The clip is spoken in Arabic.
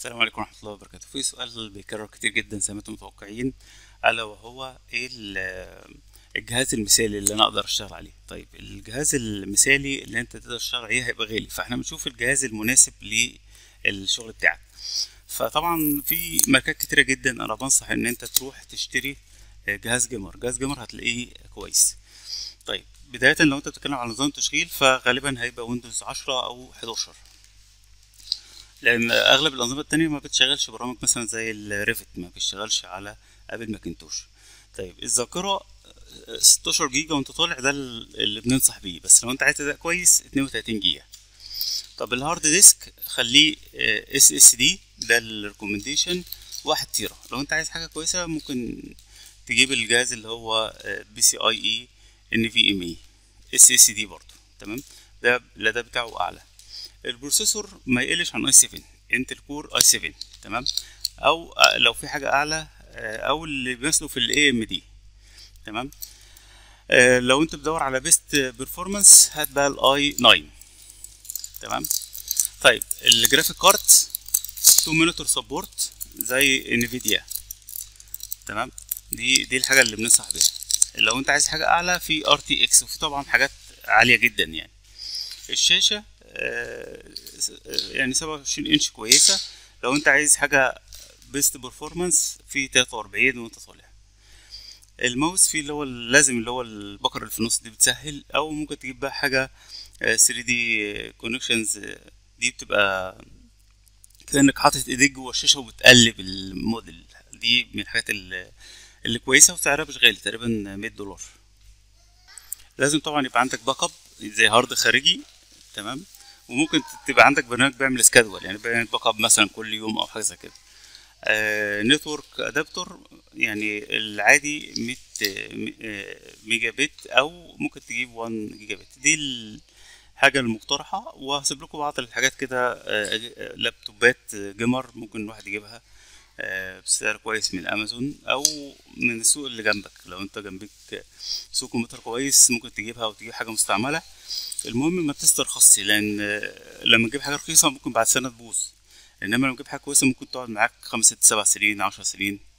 السلام عليكم ورحمة الله وبركاته. في سؤال بيكرر كتير جدا زي ما انتم متوقعين، الا وهو ايه الجهاز المثالي اللي انا اقدر اشتغل عليه. طيب الجهاز المثالي اللي انت تقدر تشتغل عليه هيبقى غالي، فاحنا بنشوف الجهاز المناسب للشغل بتاعك. فطبعا في ماركات كتيرة جدا انا بنصح ان انت تروح تشتري جهاز جيمر هتلاقيه كويس. طيب بداية لو انت بتتكلم على نظام تشغيل فغالبا هيبقى ويندوز 10 او 11، لان اغلب الانظمه التانية ما بتشغلش برامج مثلا زي الريفت، ما بيشتغلش على ابل ماكنتوش. طيب الذاكره 16 جيجا وانت طالع، ده اللي بننصح بيه، بس لو انت عايز ده كويس 32 جيجا. طب الهارد ديسك خليه SSD، ده الريكومنديشن 1 تيرا. لو انت عايز حاجه كويسه ممكن تجيب الجهاز اللي هو PCIe NVMe SSD برضه، تمام. ده لا ده بتاعه اعلى. البروسيسور ما يقلش عن i7، انتل كور i7، تمام، او لو في حاجه اعلى او اللي بيمثله في الAMD، تمام. لو انت بتدور على بيست بيرفورمانس هات بقى i9، تمام. طيب الجرافيك كارد 2 مونيتور سبورت زي انفيديا، تمام. دي الحاجه اللي بننصح بيها. لو انت عايز حاجه اعلى في RTX، وفي طبعا حاجات عاليه جدا. يعني الشاشه يعني 27 انش كويسه. لو انت عايز حاجه بيست بيرفورمانس في 43 وانت طالع. الماوس فيه اللي هو لازم اللي هو البكر اللي في النص دي بتسهل، او ممكن تجيب بقى حاجه 3D كونكشنز، دي بتبقى كانك حاطط ايديك جوه الشاشه وبتقلب الموديل. دي من الحاجات اللي كويسه وسعرها مش غالي، تقريبا $100. لازم طبعا يبقى عندك باك اب زي هارد خارجي، تمام، وممكن تبقى عندك برنامج بيعمل سكادول، يعني بيعمل باك اب مثلا كل يوم او حاجه زي كده. نتورك ادابتور يعني العادي 100 ميجا بت، او ممكن تجيب 1 جيجا بت. دي الحاجه المقترحه، وهسيب لكم بعض الحاجات كده. لابتوبات جيمر ممكن الواحد يجيبها بسعر كويس من امازون او من السوق اللي جنبك. لو انت جنبك سوق كمبيوتر كويس ممكن تجيبها، او تجيب حاجه مستعمله. المهم ما تسترخصش، لان لما تجيب حاجه رخيصه ممكن بعد سنه تبوظ، انما لما تجيب حاجه كويسه ممكن تقعد معاك 5 6 7 سنين 10 سنين.